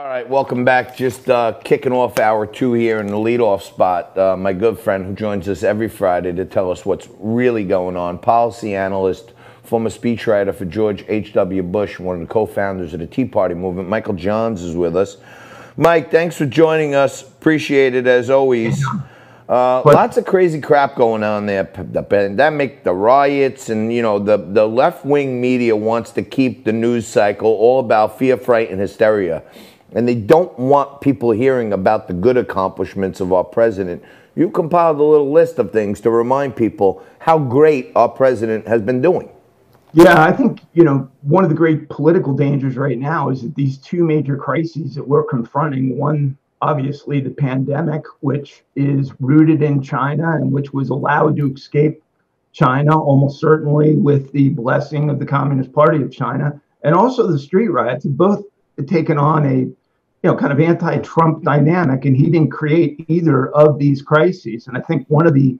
All right, welcome back. Just kicking off hour two here in the leadoff spot. My good friend who joins us every Friday to tell us what's really going on, policy analyst, former speechwriter for George H.W. Bush, one of the co-founders of the Tea Party movement, Michael Johns is with us. Mike, thanks for joining us. Appreciate it as always. Lots of crazy crap going on there. The pandemic, the riots, and you know the left-wing media wants to keep the news cycle all about fear, fright, and hysteria. And they don't want people hearing about the good accomplishments of our president. You compiled a little list of things to remind people how great our president has been doing. Yeah, I think, you know, one of the great political dangers right now is that these two major crises that we're confronting, one, obviously, the pandemic, which is rooted in China and which was allowed to escape China almost certainly with the blessing of the Communist Party of China, and also the street riots, both taken on a kind of anti-Trump dynamic, and he didn't create either of these crises. And I think one of the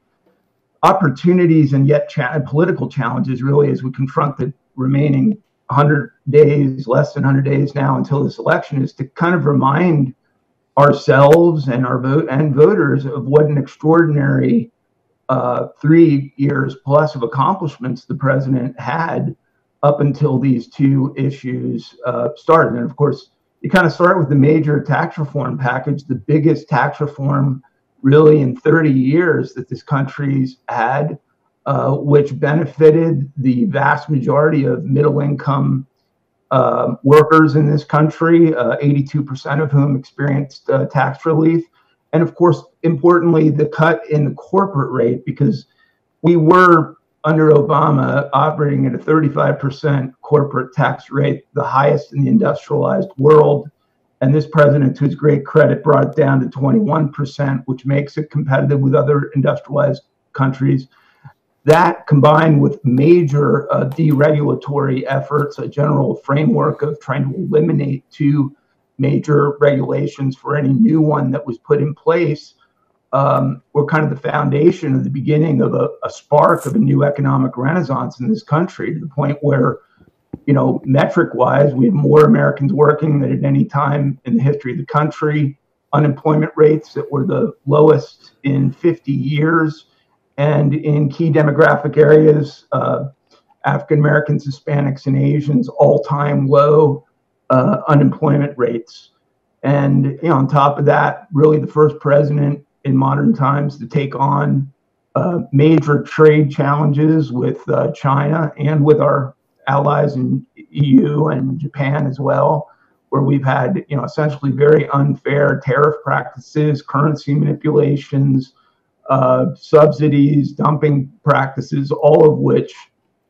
opportunities and yet political challenges really as we confront the remaining 100 days, less than 100 days now until this election, is to kind of remind ourselves and our voters of what an extraordinary 3 years plus of accomplishments the president had up until these two issues started. And of course, you kind of start with the major tax reform package, the biggest tax reform really in 30 years that this country's had, which benefited the vast majority of middle-income workers in this country, 82% of whom experienced tax relief. And of course, importantly, the cut in the corporate rate, because we were under Obama operating at a 35% corporate tax rate, the highest in the industrialized world. And this president, to his great credit, brought it down to 21%, which makes it competitive with other industrialized countries. That, combined with major deregulatory efforts, a general framework of trying to eliminate two major regulations for any new one that was put in place, were kind of the foundation of the beginning of a spark of a new economic renaissance in this country, to the point where, you know, metric-wise, we have more Americans working than at any time in the history of the country, unemployment rates that were the lowest in 50 years, and in key demographic areas, African-Americans, Hispanics, and Asians, all-time low unemployment rates. And, you know, on top of that, really the first president in modern times to take on major trade challenges with China and with our allies in EU and Japan as well, where we've had, you know, essentially very unfair tariff practices, currency manipulations, subsidies, dumping practices, all of which,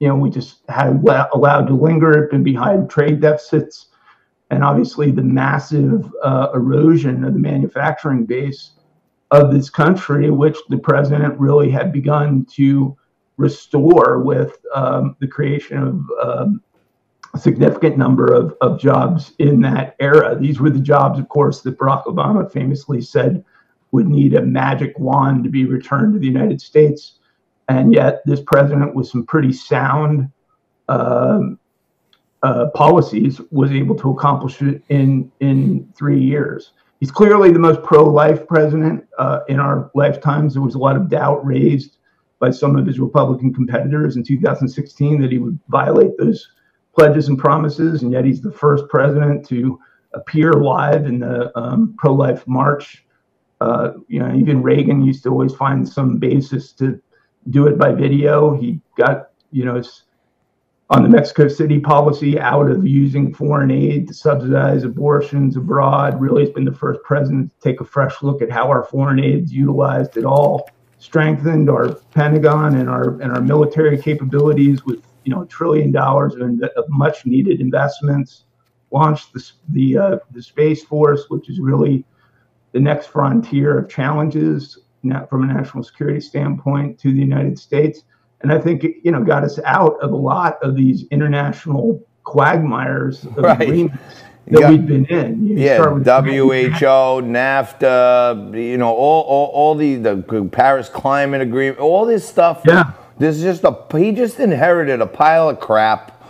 you know, we just had allowed to linger and behind trade deficits. And obviously the massive erosion of the manufacturing base of this country, which the president really had begun to restore with the creation of a significant number of jobs in that era. These were the jobs, of course, that Barack Obama famously said would need a magic wand to be returned to the United States. And yet this president, with some pretty sound policies, was able to accomplish it in 3 years. He's clearly the most pro-life president in our lifetimes. There was a lot of doubt raised by some of his Republican competitors in 2016 that he would violate those pledges and promises, and yet he's the first president to appear live in the pro-life march. You know, even Reagan used to always find some basis to do it by video. He got, you know, on the Mexico City policy out of using foreign aid to subsidize abortions abroad. Really, has been the first president to take a fresh look at how our foreign aid is utilized at all. Strengthened our Pentagon and our military capabilities with, you know, $1 trillion of much needed investments. Launched the Space Force, which is really the next frontier of challenges from a national security standpoint to the United States. And I think it, you know, got us out of a lot of these international quagmires of agreements that we've been in. You start with WHO, NAFTA, you know, all the Paris Climate Agreement, all this stuff. Yeah, this is just he just inherited a pile of crap.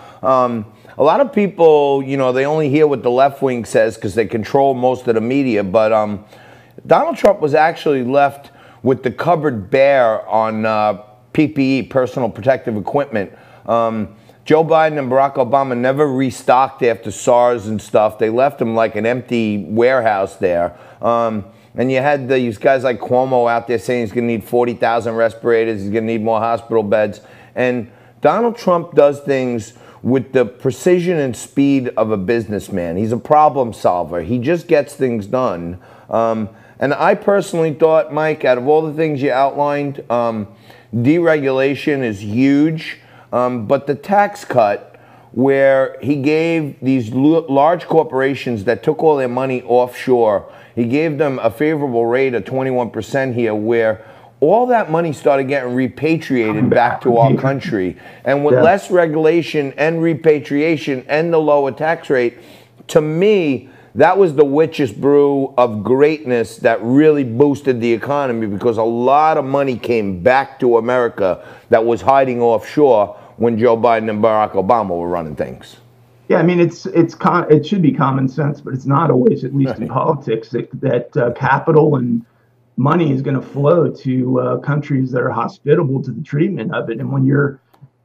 A lot of people, you know, they only hear what the left wing says because they control most of the media. But Donald Trump was actually left with the cupboard bare on PPE, personal protective equipment. Joe Biden and Barack Obama never restocked after SARS and stuff. They left him like an empty warehouse there. And you had these guys like Cuomo out there saying he's going to need 40,000 respirators, he's going to need more hospital beds. And Donald Trump does things with the precision and speed of a businessman. He's a problem solver. He just gets things done. And I personally thought, Mike, out of all the things you outlined, deregulation is huge. But the tax cut, where he gave these large corporations that took all their money offshore, he gave them a favorable rate of 21% here, where all that money started getting repatriated back to our country. And with less regulation and repatriation and the lower tax rate, to me, that was the witch's brew of greatness that really boosted the economy, because a lot of money came back to America that was hiding offshore when Joe Biden and Barack Obama were running things. Yeah, I mean, it should be common sense, but it's not always, at least in politics, that capital and money is going to flow to countries that are hospitable to the treatment of it. And when you're,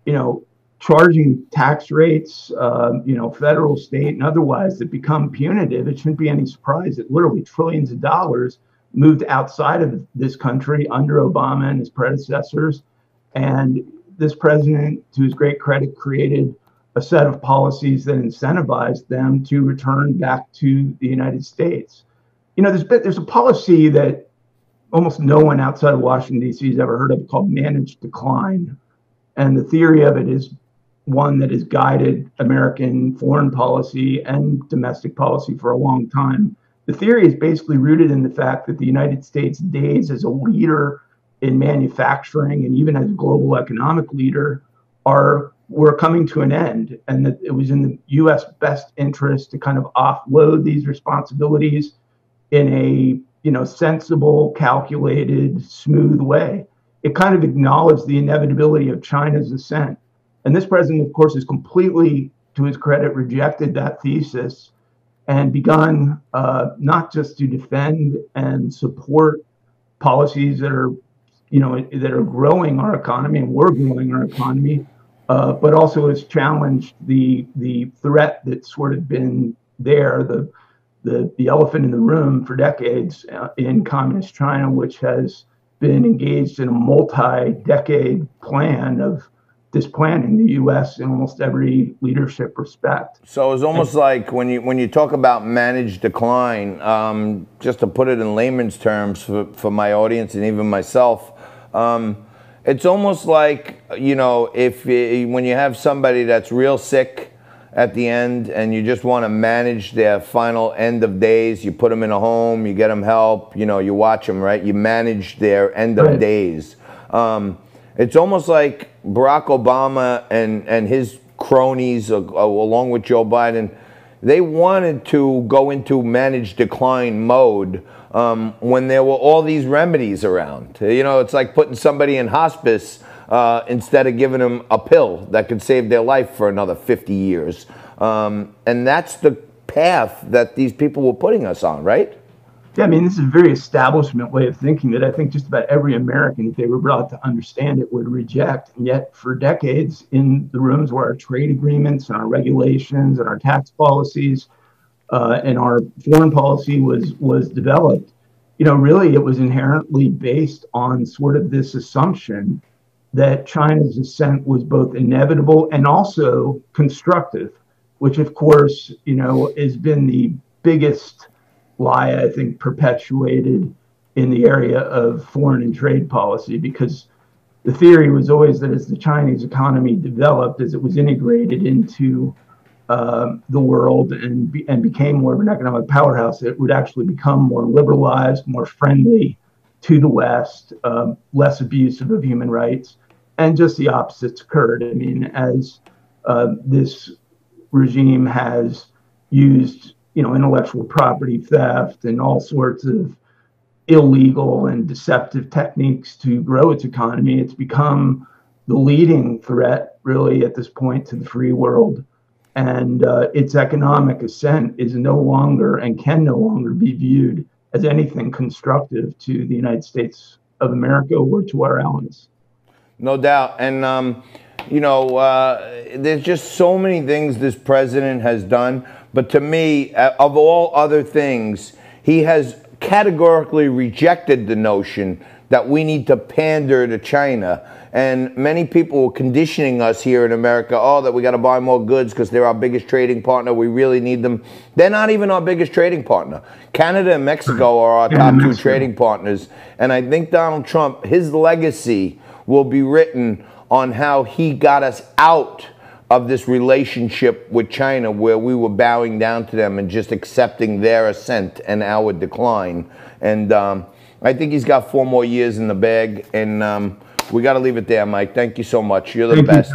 you know, charging tax rates, you know, federal, state, and otherwise that become punitive, it shouldn't be any surprise that literally trillions of dollars moved outside of this country under Obama and his predecessors. And this president, to his great credit, created a set of policies that incentivized them to return back to the United States. You know, there's a policy that almost no one outside of Washington, D.C. has ever heard of, called managed decline. And the theory of it is one that has guided American foreign policy and domestic policy for a long time. The theory is basically rooted in the fact that the United States days as a leader in manufacturing and even as a global economic leader were coming to an end, and that it was in the U.S. best interest to kind of offload these responsibilities in a, you know, sensible, calculated, smooth way. It kind of acknowledged the inevitability of China's ascent. And this president, of course, has completely, to his credit, rejected that thesis and begun not just to defend and support policies that are, you know, that are growing our economy, and we're growing our economy, but also has challenged the threat that's sort of been there, the elephant in the room for decades in communist China, which has been engaged in a multi-decade plan of displanting the U.S. in almost every leadership respect. So it's almost like when you talk about managed decline, just to put it in layman's terms for my audience and even myself, it's almost like, you know, when you have somebody that's real sick at the end and you just want to manage their final end of days, you put them in a home, you get them help, you know, you watch them, right? You manage their end of days. It's almost like Barack Obama and his cronies, along with Joe Biden, they wanted to go into managed decline mode when there were all these remedies around. You know, it's like putting somebody in hospice instead of giving them a pill that could save their life for another 50 years. And that's the path that these people were putting us on, right? Yeah, I mean, this is a very establishment way of thinking that I think just about every American, if they were brought to understand it, would reject. And yet for decades, in the rooms where our trade agreements and our regulations and our tax policies and our foreign policy was developed, you know, really it was inherently based on sort of this assumption that China's ascent was both inevitable and also constructive, which of course, you know, has been the biggest lie, I think, perpetuated in the area of foreign and trade policy, because the theory was always that as the Chinese economy developed, as it was integrated into the world and became more of an economic powerhouse, it would actually become more liberalized, more friendly to the West, less abusive of human rights, and just the opposites occurred. I mean, as this regime has used, you know, intellectual property theft and all sorts of illegal and deceptive techniques to grow its economy, it's become the leading threat, really, at this point to the free world. and its economic ascent is no longer and can no longer be viewed as anything constructive to the United States of America or to our allies. No doubt. And, there's just so many things this president has done. But to me, of all other things, he has categorically rejected the notion that we need to pander to China. And many people were conditioning us here in America, oh, that we got to buy more goods because they're our biggest trading partner. We really need them. They're not even our biggest trading partner. Canada and Mexico are our top two trading partners. And I think Donald Trump, his legacy will be written on how he got us out of this relationship with China where we were bowing down to them and just accepting their ascent and our decline. And I think he's got 4 more years in the bag. And we got to leave it there, Mike. Thank you so much. You're the best.